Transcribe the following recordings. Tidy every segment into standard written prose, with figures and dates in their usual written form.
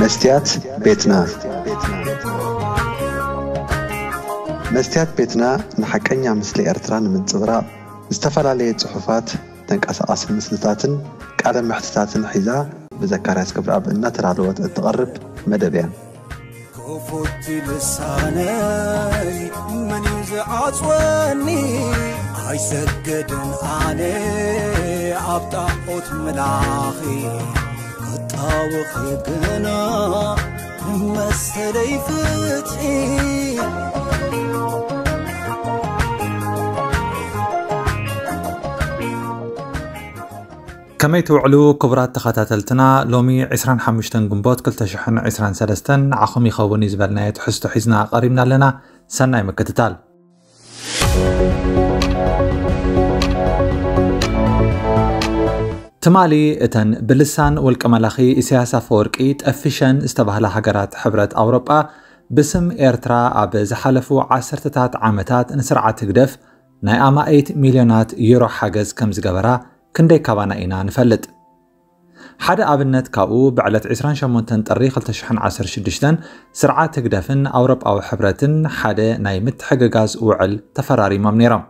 مستيات بيتنا نحكينا مثل إرتران من الزراء استفلالية صحفات تنقص أصل مسلساتن كألم محتساتن حذاء بذكرات قبل أب النتر على وقت التغرب مدبيان كوفت لساني من يزعج وني عيسجد علي عبطاقت ملاخي أطاوخي قنا مستلي فتحي كما يتوعلو كبرات تخاتاتلتنا لومي 25 قنبوت كل تشحن 23 عخم يخوني زبالنا يتحسو حزنا قريبنا لنا سنة مكتتال تمالي اتن باللسان والكمالاخي إسياسة فوركي تأفشن استبهلا حقرات حبرة أوروبا باسم إيرترا أب زحالفو 10 عامتات نسرعة تقدف ناي أما 8 مليونات يورو حاجز كم زقبرا كندي كابانا إينا نفلت حدا أبنت كاو بعلت 28 تاريخ التشحن 16 سرعة تقدفن أوروب أو حبرتن حدا نايمت حق غاز وعل تفراري ممنيرم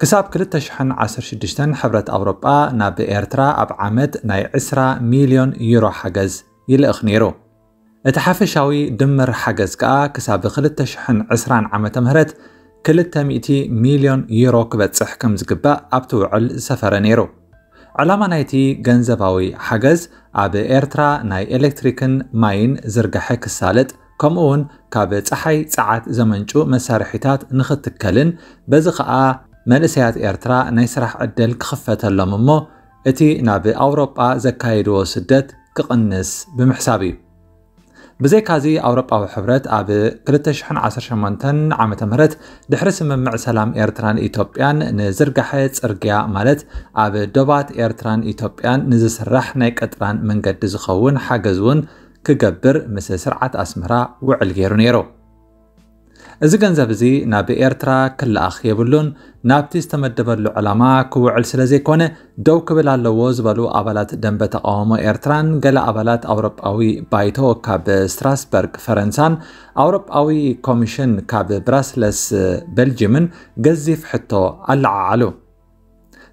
كساب كل التشحن 16 حبرت أوروبا ناب إيرترا أب عامت ناي 10 مليون يورو حجز يلأخ نيرو اتحفشاوي دمر حجز كا كساب كل التشحن 10 عام تمهرت كل 100 مليون يورو كبتصح كم زقباء أبتوعل سفر نيرو علامة نايتي جنزباوي حجز أب إيرترا ناي إلكتريكن ماين زرقحي كسالت كمون كابتصحي ساعات زمنجو مسارحيتات نخت تكلن بزقاء ملسيات إيرترا ناي سرح عدل كخفة اللممو اتي نابي أوروبا زكايدو سدت كقنس بمحسابي بزي كازي أوروبا وحبرت أب كلتشحن 18 عام تمهرت دحرس من مع سلام إيرتران إيتوبيان نزرقحيت إرقيا مالت أب دوبات إيرتران إيتوبيان نزسرح نيك أتران من قد زخون حاجزون كقبر مثل سرعة أسمرا وعلغيرو نيرو إذا قنزبزي ناب إيرترا كل أخ يبلون نابتي استمدبر له علامة كوعل سلازي كونه دوك بلا اللووز بلو أبالات دنبة أومو إيرتران قل أبالات أوروباوي بايتو كاب ستراسبرغ فرنسان أوروباوي كوميشن كاب براسلس بلجيمن قزيف حتو ألعالو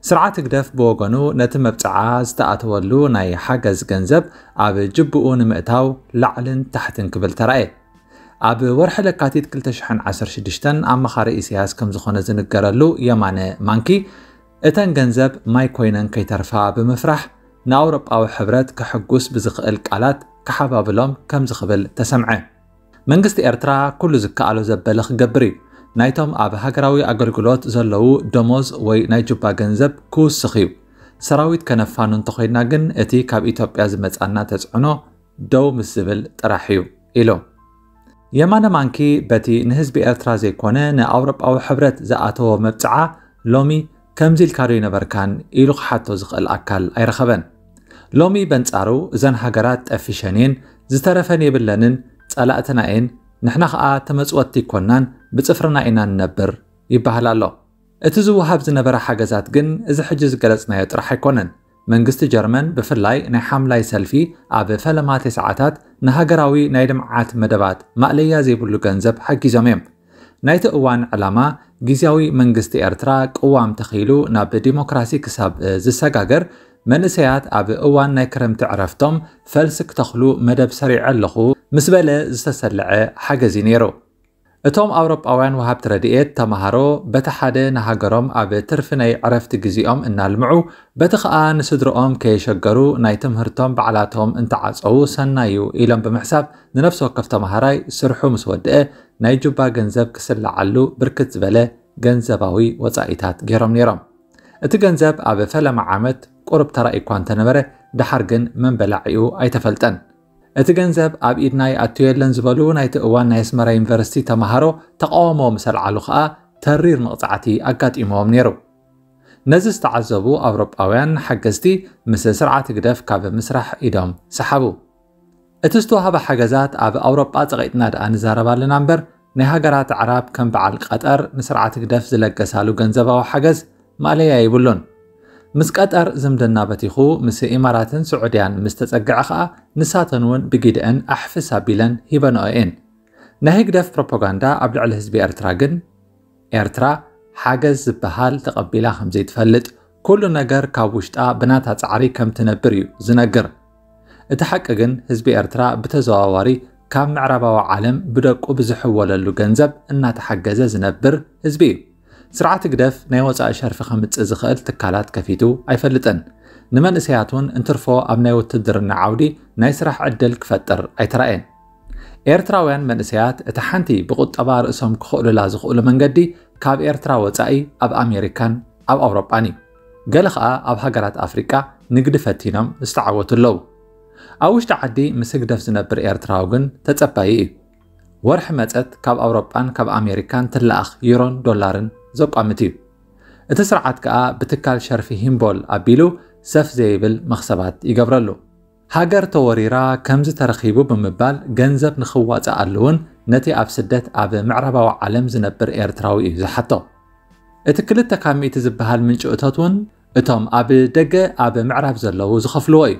سرعة قدف بوغنو نتم بتعاز تأتولو ناي حاجز قنزب أب جبؤون مئتاو لعلن تحتن كبل ترأي أب ورحلة كاتيت كل تشحن 16 أما خاري إسياس كم زخونة زنقرلو يماني مانكي إتن جنزب ماي كوينن كي ترفع بمفرح ناورب أو حبرات كحقوس بزقل كالات كحباب لهم كم زخبل تسمعه منقست إرترا كل زكالو زبلخ قبري نايتم أب هاقراوي أقلقلوت زلو دموز وي نايجوبا جنزب كوس سخيو سراويت كنفانون تخينا جن إتي كاب إيتوبيا زمتقنا تسعنو دو مسبل ترحيو إلو يمانا مانكي بتي نهزب إرترا زي كونه نأورب أو حبرت زقاتو مبتعا لومي كمزي الكارينا بركان إلوخ حتو زقل أكل أي رخبن لومي بنتقارو زن حقرات أفشانين زترفن يبلنن تقلقتنا إين نحنا خقا تمزقواتي كونان بتفرنا إينا ننبر يبهلا لو اتزو وحبز نبرا حقزات جن إذا حجز قلتنا يترحي كونن منقست جرمن بفلاي نحملاي سلفي أب فلمات ساعتات نهاجراوي نايدمعات مدبات مقليا زيبلو جنزب حقي زميم نايت اوان علامة جيزاوي منقست إرترا قوام تخيلو ناب ديموكراسي كساب زساقاقر منسيات أب اوان نايكرم تعرفتم فلسك تخلو مدب سريع اللخو مسبالة زسسلع حقزي نيرو اتوم أوروب اوان وهاب ترديئت تمهارو بتحادي نهاجرم أب ترفني عرفت جزيئم إنا المعو بتخقا نسدرؤم كي شجرو نايتم هرتم بعلاتهم انتعاصعو سنايو إيلم بمحساب ننفسو كف تمهاراي سرحو مسودئ نايجوبا جنزب كسل علو بركت زبالة جنزباوي وزائتات جيرم نيرم اتو جنزب أب فلم عامت قرب ترأي كوانتنبري دحرقن من بلعيو أي تفلتن እቲ ገንዘብ ኣብ ኢድናይ ኣትየለን ዝበሉ ናይቲ እዋን ናይ ኣስመራ ዩኒቨርሲቲ ተማሃሮ ተቃውሞ መሰልዓሉ ኸኣ ተሪር መቕፃዕቲ ኣጋጢሞም ነይሩ ነዚ ዝተዓዘቡ ኣውሮጳውያን ሓገዝቲ ምስ ስርዓት ግደፍ ካብ ምስራሕ ኢዶም ሰሓቡ እቲ ዝተዋህበ ሓገዛት ኣብ ኣውሮጳ ፀቂጥና ድኣ ንዛረባ ኣለና እምበር ናይ ሃገራት ዓራብ ከም በዓል ቀጠር ንስርዓት ግደፍ ዝለገሳሉ ገንዘባዊ ሓገዝ ማለያ ይብሉን مس قطر زمدنا بتيخو مس اماراتن سعوديان مستتقع خا نساتنون بجدان احفسا بيلن هيبناين نهجدف بروباغاندا عبد على حزب ارتراغن ارترا حاجز بحال تقبيله خمزي تفلط كل نجر كابوشتا بنات تصعري كم تنبريو زنجر اتحققن حزب ارترا بتزواوري كم معرباو عالم بدقو بزحوللو غنزب ان تحجز زنبر حزبي سرعة قدف نيوز أشهر في خمس أزخال تكالات كفيتو أيفلتن نمن إسياتون انترفو أبنيو تدر النعودي نيسرح عدل كفتر أيترائن إيرتراوين من إسيات اتحنتي بقود أبار اسم كخؤل لازخؤل من قدي كاب إيرتراو تأي أب أمريكان أو أوروباني قلقاء أب هجرات أفريكا نقدفتينم استعوت اللو أوش تعدي مسقدف زنبر إيرتراوغن تتبايئي ورحمتت كاب أوروبان كاب أمريكان تلاخ يورون دولارن زق أمتيو. اتسرعت كأ بتكال شرفي همبول أبيلو سف زيبل مخسبات يجبرلو. هاجر توريرا كمز ترخيبو بمبال جنزب نخوات أقلون نتي أبسدت أب معربة وعلم زنبر إيرتراوي زحطو. اتكلت كامي تزبها المنشؤتاتون اتهم أب دقة أب معرب زلو زخفلوي.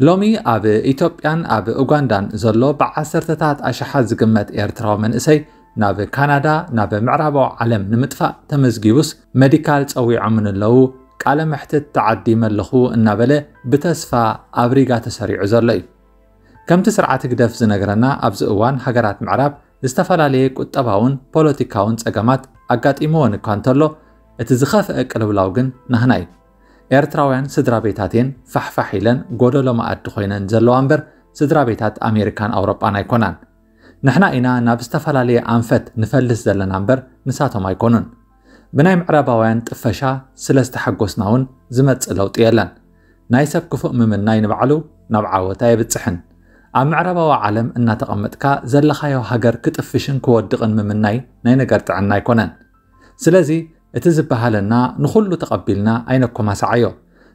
لومي أب إيتوبيان أب أوغاندان زلو ب10 أشحات زقمت إيرتراو من إسي ناب كندا ناب معرب علم نمدفع تمزجيوس ميديكال قوي عمن اللو قال محت تعدي ملخو النابله بتسفى افريقيا تسريع زرلي كم تسرعت قدف زنغرنا ابز اوان هجرات معرب استفلالي قطباون بوليتيكاون صقامات اغاطيمون كانتلو اتزخف اقلبلاوغن نهناي ايرتراويان سدرا بيتاتين فحفحيلن غودلو ما اد خوينن زلوانبر سدرا بيتات امريكان اوروبان ايكونان نحنا إنا نابستفلالي أنفت نفلس زلنا نبر نساتو ما يكونون بناي معرباوين تفشا سلستحقوسناون زمت لوط يلن نايسب كفؤ من ناي نبعلو نبعوتاي بتسحن عم معرباو عالم ان تقمتكا زلخايو هاجر كتفشن كودقن من ناي نغرت عنا يكونن سلازي اتزبهالنا نخلو تقبلنا اينكم اسعيو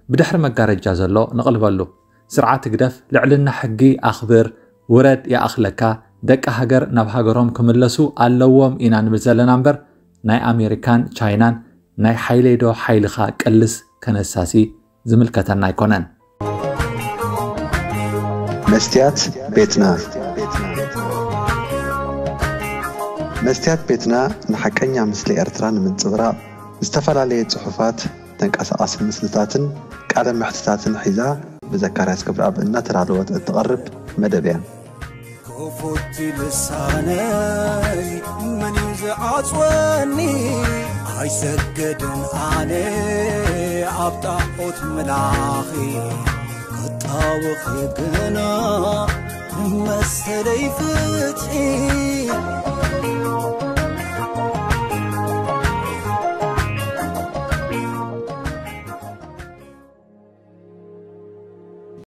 بدحر مغارجا زلو نقلبلو سرعه قدف لعلنا حقي اخبر ورد يا اخلكا دك هاجر ناب هاجرهم كملسو اللوم إنا نبزل نمبر ناي أمريكان تشاينان ناي حيلي دو حيلخا كلس كنساسي زملكة ناي كونان مستيات بيتنا نحكينا مثل إرتران من الزغراء استفلالية صحفات تنكأس أصل مسلطاتن كألم محتساتن حيزا بذكاريس كبراب إن ترالوات التغرب مدبيان وفوتي لساني من يزعج واني عيسجد اني عبطاقوت ملاخي الطاوخي قنا مسلي فتحي